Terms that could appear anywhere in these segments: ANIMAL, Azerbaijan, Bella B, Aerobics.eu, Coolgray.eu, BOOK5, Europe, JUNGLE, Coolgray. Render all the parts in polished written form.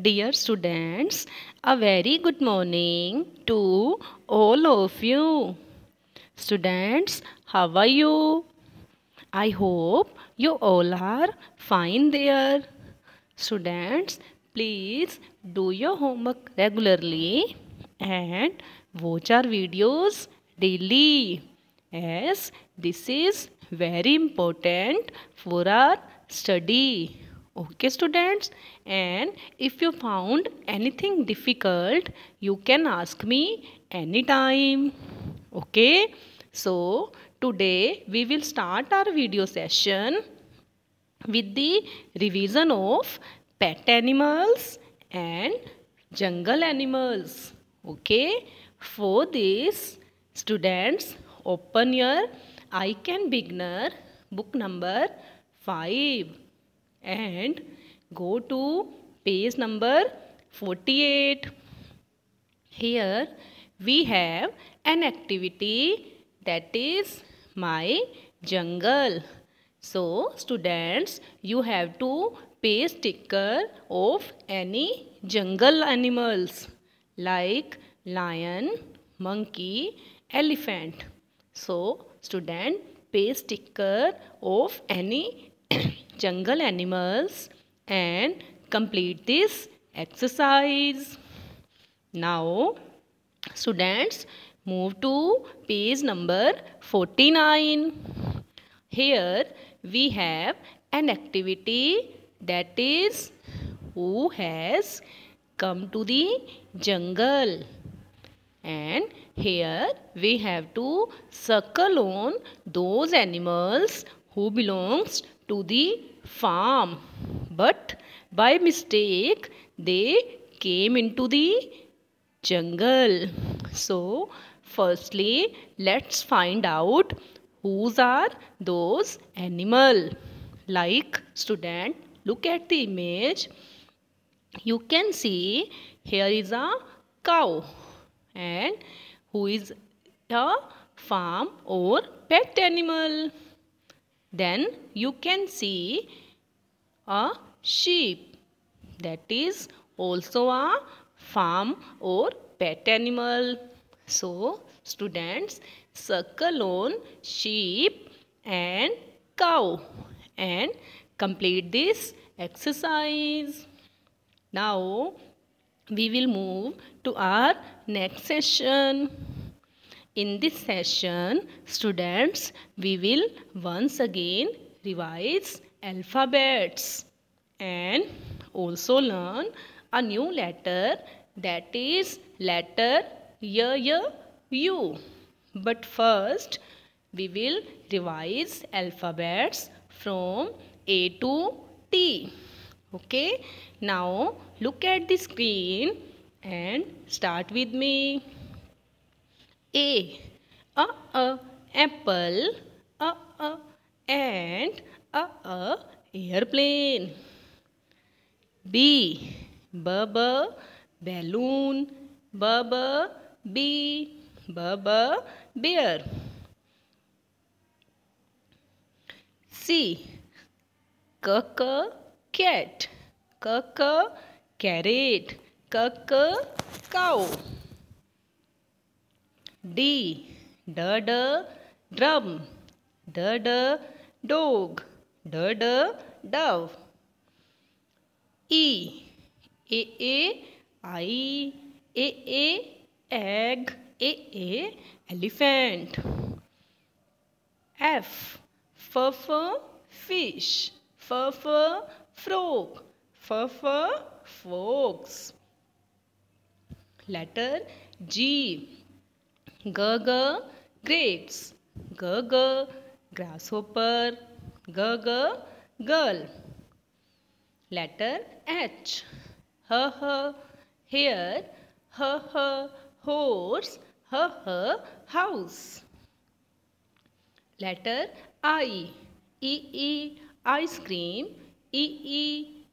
Dear students, a very good morning to all of you. Students, how are you? I hope you all are fine there. Students, please do your homework regularly and watch our videos daily, as this is very important for our study. Okay students, and if you found anything difficult, you can ask me anytime. Okay, so today we will start our video session with the revision of pet animals and jungle animals. Okay, for this students, open your I Can Beginner book number 5. And go to page number 48. Here we have an activity that is My Jungle. So students, you have to paste sticker of any jungle animals like lion, monkey, elephant. So student, paste sticker of any jungle animals and complete this exercise. Now students, move to page number 49. Here we have an activity that is Who Has Come to the Jungle? And here we have to circle on those animals who belongs to the farm, but by mistake they came into the jungle. So firstly, let's find out whose are those animal. Like student, look at the image. You can see here is a cow, and who is a farm or pet animal. Then you can see a sheep, that is also a farm or pet animal. So students, circle on sheep and cow and complete this exercise. Now we will move to our next session. In this session, students, we will once again revise alphabets and also learn a new letter, that is letter Y, U. But first, we will revise alphabets from A to T. Okay, now look at the screen and start with me. A, apple, a, ant, a, airplane. B, b, balloon, b, bee, b, bear. C, c, cat, c, carrot, c, cow. D, d, drum, d, dog, d, dove. E, a, eye, a, egg, a, elephant. F, f, fish, f, frog, f, fox. Letter G, g, grapes, g, grasshopper, g, girl. Letter H, h, hare, h, horse, h, house. Letter I, e, ice cream, e,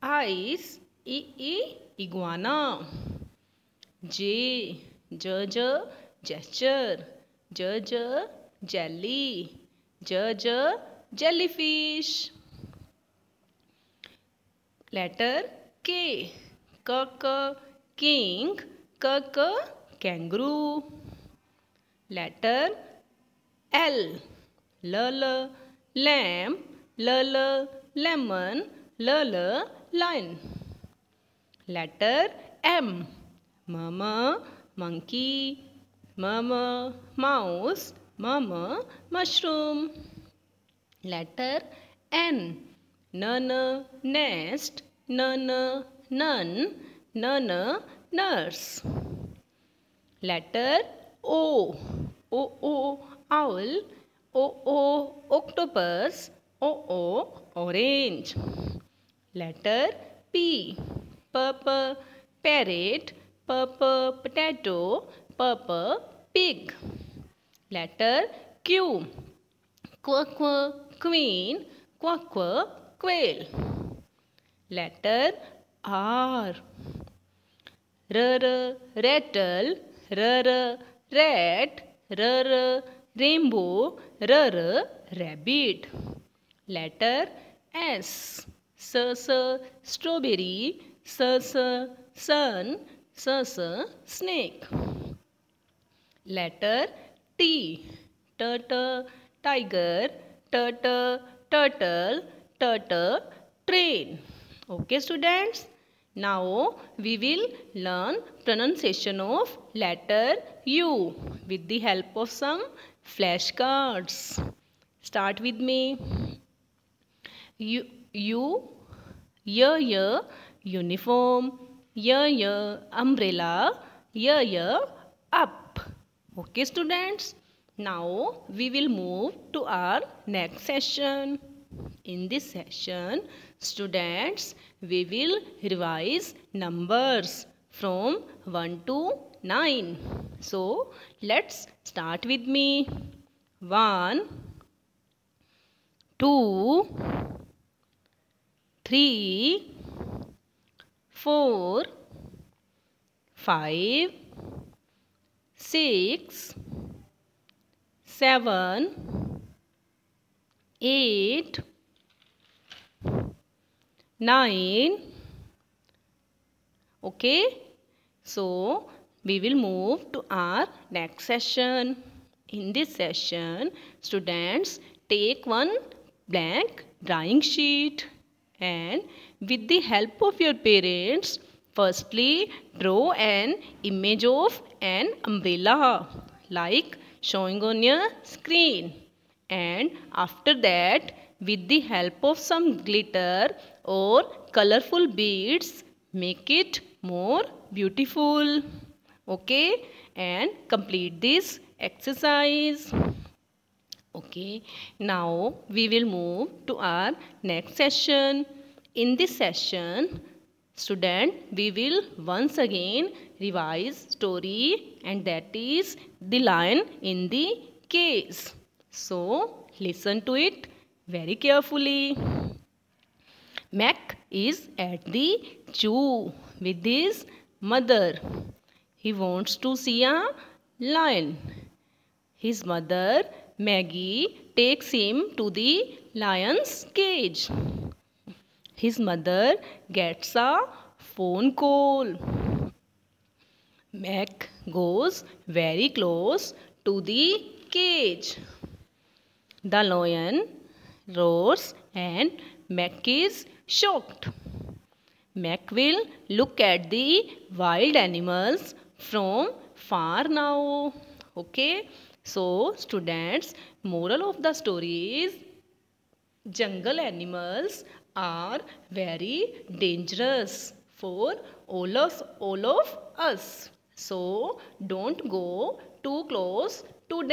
ice, e, iguana. J, j, gesture, j, jelly, j, jellyfish. Letter K, क king, k kangaroo. Letter L, l lamb, l lemon, l lion. Letter M, m monkey, m mouse, m mushroom. Letter N, n nest, n nun, n nurse. Letter O, o owl, o octopus, o orange. Letter P, p parrot, p potato, p pig. Letter Q, q queen, q quail. Letter R, r rattle, r rat, r rainbow, r rabbit. Letter S, s strawberry, s sun, s snake. Letter T, t tiger, t turtle, t train. Okay students, now we will learn pronunciation of letter U with the help of some flashcards. Start with me. U, y, uniform, y, umbrella, y, up. Okay students, now we will move to our next session. In this session, students, we will revise numbers from 1 to 9. So, let's start with me. 1, 2, 3, 4, 5, 6, 7, 8, 9. Okay, so we will move to our next session. In this session, students, take one blank drawing sheet and with the help of your parents, firstly draw an image of an umbrella like showing on your screen, and after that, with the help of some glitter or colorful beads, make it more beautiful. Okay, and complete this exercise. Okay, now we will move to our next session. In this session, student, we will once again revise story, and that is The Lion in the Cage. So listen to it very carefully. Mac is at the zoo with his mother. He wants to see a lion. His mother, Maggie, takes him to the lion's cage. His mother gets a phone call. Mac goes very close to the cage. The lion roars and Mac is shocked. Mac will look at the wild animals from far now. Okay, so students, moral of the story is jungle animals are very dangerous for all of us. So don't go too close to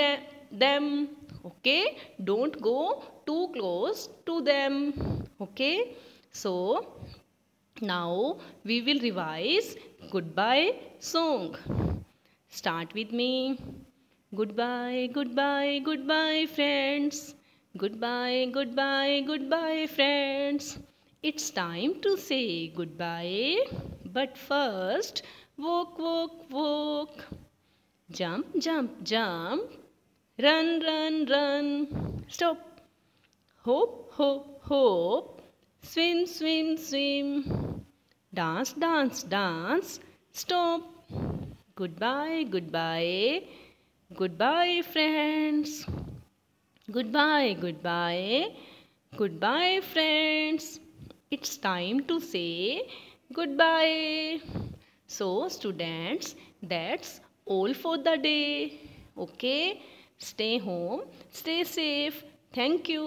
them. Okay, don't go too close to them. Okay, so now we will revise goodbye song. Start with me. Goodbye, goodbye, goodbye friends. Goodbye, goodbye, goodbye friends. It's time to say goodbye. But first, walk, walk, walk. Jump, jump, jump. Run, run, run. Stop. Hop, hop, hop. Swim, swim, swim. Dance dance dance stop goodbye goodbye goodbye friends goodbye goodbye goodbye friends it's time to say goodbye so students that's all for the day. Okay, stay home, stay safe. Thank you.